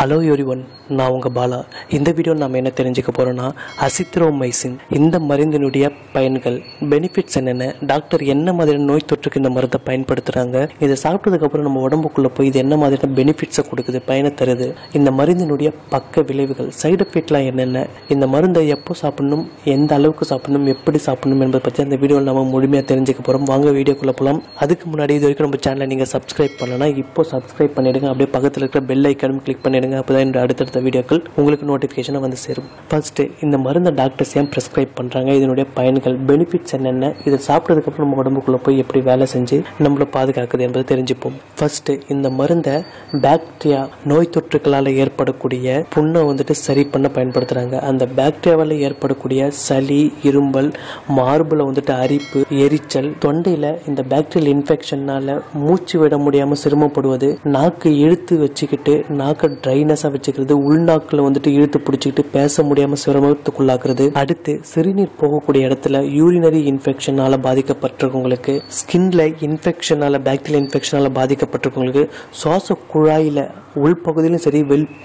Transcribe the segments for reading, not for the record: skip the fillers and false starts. Hello everyone, நான் உங்க பாலா. இந்த வீடியோ நாம என்ன தெரிஞ்சுக்க போறோம்னா அசித்ரோமைசின் இந்த மருந்தினுடைய பயன்கள், பெனிஃபிட்ஸ் என்னென்ன, டாக்டர் என்ன மாதிரியான நோய் தொற்றுக்கு இந்த மருந்தை பயன்படுத்துறாங்க, இத சாப்பிட்டதுக்கு அப்புறம் நம்ம உடம்புக்குள்ள போய் இது என்ன மாதிரியான பெனிஃபிட்ஸ் கொடுக்குது, பயனை தருது, இந்த மருந்தினுடைய பக்க விளைவுகள், சைடு எஃபெக்ட்லாம் என்னென்ன, இந்த மருந்தை எப்போ சாப்பிடணும், எந்த அளவுக்கு சாப்பிடணும், எப்படி சாப்பிடணும் என்பதை பத்தி இந்த வீடியோல நாம முழுமையா தெரிஞ்சுக்க போறோம். வாங்க வீடியோக்குள்ள போலாம். அதுக்கு முன்னாடி இது வரைக்கும் நம்ம சேனலை நீங்க சப்ஸ்கிரைப் பண்ணலனா இப்போ சப்ஸ்கிரைப் பண்ணிடுங்க. அப்படியே பக்கத்துல இருக்க பெல் ஐகானும் கிளிக் பண்ணிடுங்க. அப்பதான் இந்த அடுத்த வீடியோக்கள் உங்களுக்கு நோட்டிபிகேஷன் வந்து சேரும். ஃபர்ஸ்ட், இந்த மருந்தை டாக்டர்ஸ் ஏன் பிரிஸ்கிரைப் பண்றாங்க, இதனுடைய பயன்கள், பெனிஃபிட்ஸ் என்னென்ன, இதை சாப்பிட்டதுக்கு அப்புறம் நம்ம உடம்புக்குள்ள போய் எப்படி வேலை செஞ்சு நம்மளை பாதுகாக்குது என்பதை தெரிஞ்சுப்போம். ஃபர்ஸ்ட், இந்த மருந்தை பாக்டீரியா நோய் தொற்றுகளால் ஏற்படக்கூடிய புண்ணை வந்துட்டு சரி பண்ண பயன்படுத்துறாங்க. அந்த பாக்டீரியாவால் ஏற்படக்கூடிய சளி, இரும்பல், மார்புல வந்துட்டு அரிப்பு, எரிச்சல், தொண்டையில இந்த பாக்டீரியல் இன்ஃபெக்ஷனால மூச்சு விட முடியாம சிரமப்படுவது, நாக்கு இழுத்து வச்சுக்கிட்டு நாக்கை ட்ரைனஸா வச்சுக்கிறது, உள்நாக்குல வந்துட்டு இழுத்து பிடிச்சிக்கிட்டு பேச முடியாம சிரமத்துக்குள்ளாக்குறது. அடுத்து, சிறுநீர் போகக்கூடிய இடத்துல யூரினரி இன்ஃபெக்ஷனால பாதிக்கப்பட்டிருக்கவங்களுக்கு, ஸ்கின்ல இன்ஃபெக்ஷனால பாக்டீரியல் இன்ஃபெக்ஷனால பாதிக்கப்பட்டிருக்கவங்களுக்கு, சுவாச குழாயில உள்பகுதியிலும் சரி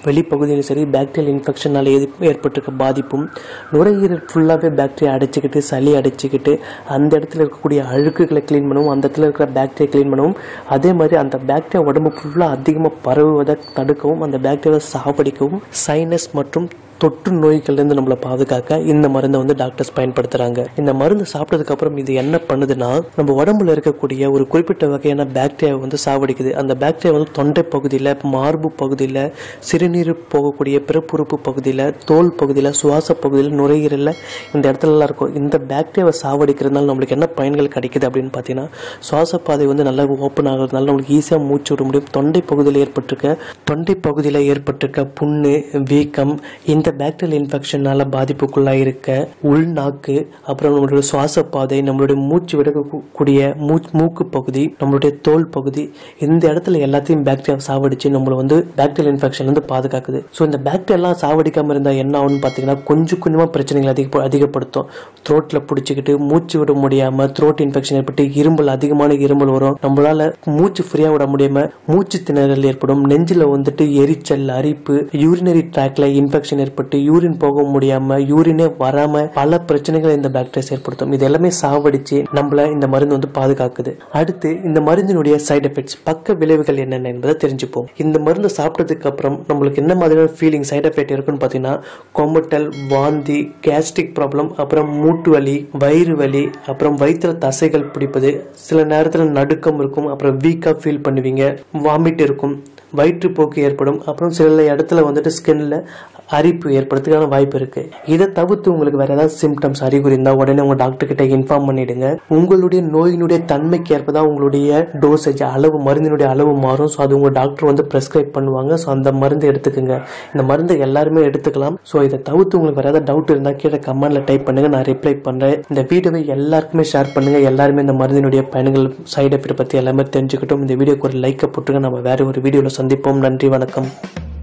வெளிப்பகுதியிலும் சரி பாக்டீரியல் இன்ஃபெக்ஷனால ஏற்பட்டிருக்க பாதிப்பும், நுரையீரல் ஃபுல்லாகவே பாக்டீரியா அடைச்சிக்கிட்டு சளி அடைச்சிக்கிட்டு அந்த இடத்துல இருக்கக்கூடிய அழுக்குகளை கிளீன் பண்ணவும், அந்த இடத்துல இருக்கிற பாக்டீரியா கிளீன் பண்ணவும், அதே மாதிரி அந்த பாக்டீரியா உடம்பு ஃபுல்லாக அதிகமாக பரவுவதை தடுக்கவும், அந்த பாக்டீரியாவை சாவடிக்கவும், சைனஸ் மற்றும் தொற்று நோய்கள்லேருந்து நம்மளை பாதுகாக்க இந்த மருந்தை வந்து டாக்டர்ஸ் பயன்படுத்துகிறாங்க. இந்த மருந்து சாப்பிட்டதுக்கு அப்புறம் இது என்ன பண்ணுதுன்னா, நம்ம உடம்புல இருக்கக்கூடிய ஒரு குறிப்பிட்ட வகையான பாக்டீரியாவை வந்து சாவடிக்குது. அந்த பாக்டீரியா வந்து தொண்டை பகுதியில், மார்பு பகுதியில், சிறுநீர் போகக்கூடிய பிறப்புறுப்பு பகுதியில், தோல் பகுதியில், சுவாச பகுதியில், நுரையீரலில், இந்த இடத்துலலாம் இருக்கும். இந்த பாக்டீரியாவை சாவடிக்கிறதுனால நம்மளுக்கு என்ன பயன்கள் கிடைக்குது அப்படின்னு பார்த்தீங்கன்னா, சுவாச பாதை வந்து நல்லா ஓப்பன் ஆகிறதுனால நம்மளுக்கு ஈஸியாக மூச்சு விட முடியும். தொண்டை பகுதியில் ஏற்பட்டிருக்க புண்ணு, வீக்கம், இந்த பாக்டீரியல் இன்ஃபெக்ஷனால பாதிப்புக்குள்ளாக இருக்க, உள்நாக்கு, அப்புறம் நம்மளுடைய சுவாச பாதை, நம்மளுடைய மூச்சு விடக்கூடிய மூக்கு பகுதி, நம்மளுடைய தோல் பகுதி, இந்த இடத்துல எல்லாத்தையும் பாக்டீரியா சாவடிச்சு நம்மளை வந்து பாக்டீரியல் இன்ஃபெக்ஷன் வந்து பாதுகாக்குது. ஸோ இந்த பாக்டீரியெல்லாம் சாவடிக்காமல் இருந்தால் என்ன ஆகும்னு பார்த்தீங்கன்னா, கொஞ்சம் கொஞ்சமாக பிரச்சனைகள் அதிகப்படுத்தும். த்ரோட்டில் பிடிச்சிக்கிட்டு மூச்சு விட முடியாமல் த்ரோட் இன்ஃபெக்ஷன் ஏற்பட்டு இரும்பல், அதிகமான இரும்பல் வரும். நம்மளால் மூச்சு ஃப்ரீயாக விட முடியாமல் மூச்சு திணறல் ஏற்படும். நெஞ்சில் வந்துட்டு எரிச்சல், அரிப்பு, யூரினரி ட்ராக்ல இன்ஃபெக்ஷன் ஏற்பட்டு யூரின் போக முடியாம யூரினே வராம பல பிரச்சனைகளை இந்த பாக்டீரியா ஏற்படுத்தும். இது எல்லாமே சாவடிச்சு நம்மள இந்த மருந்து வந்து பாதுகாக்குது. அடுத்து, இந்த மருந்தினுடைய சைடு எஃபெக்ட்ஸ், பக்க விளைவுகள் என்னென்ன என்பதை தெரிஞ்சுப்போம். இந்த மருந்து சாப்பிட்டதுக்கு அப்புறம் நம்மளுக்கு என்ன மாதிரியான ஃபீலிங், சைடு எஃபெக்ட் இருக்குன்னு பார்த்தீங்கன்னா, கொமட்டல், வாந்தி, கேஸ்ட்ரிக் ப்ராப்ளம், அப்புறம் மூட்டு வலி, வயிறு வலி, அப்புறம் வயிற்றுல தசைகள் பிடிப்பது, சில நேரத்தில் நடுக்கம் இருக்கும், அப்புறம் வீக்கா ஃபீல் பண்ணுவீங்க, வாமிட் இருக்கும், வயிற்றுப்போக்கு ஏற்படும், அப்புறம் சில இடத்துல வந்துட்டு ஸ்கின்ல அரிப்பு ஏற்படுறதுக்கான வாய்ப்பு இருக்கு. இதை தவிர்த்து உங்களுக்கு வேற ஏதாவது சிம்டம்ஸ், அறிகுறி இருந்தால் உடனே உங்க டாக்டர் கிட்ட இன்ஃபார்ம் பண்ணிடுங்க. உங்களுடைய நோயினுடைய தன்மைக்கு ஏற்பதான் உங்களுடைய டோசேஜ் அளவு, மருந்தினுடைய அளவு மாறும். ஸோ அது உங்க டாக்டர் வந்து பிரிஸ்கிரைப் பண்ணுவாங்க. ஸோ அந்த மருந்து எடுத்துக்கோங்க. இந்த மருந்து எல்லாருமே எடுத்துக்கலாம். ஸோ இதை தவிர்த்து உங்களுக்கு வேற ஏதாவது டவுட் இருந்தால் கீழே கமெண்ட்ல டைப் பண்ணுங்க, நான் ரிப்ளை பண்றேன். இந்த வீடியோவை எல்லாருக்குமே ஷேர் பண்ணுங்க. எல்லாருமே இந்த மருந்தினுடைய பயன்கள், சைடு எஃபெக்ட் பத்தி எல்லாமே தெரிஞ்சுக்கிட்டோம். இந்த வீடியோக்கு ஒரு லைக்கை போட்டுங்க. நம்ம வேற ஒரு வீடியோல சந்திப்போம். நன்றி, வணக்கம்.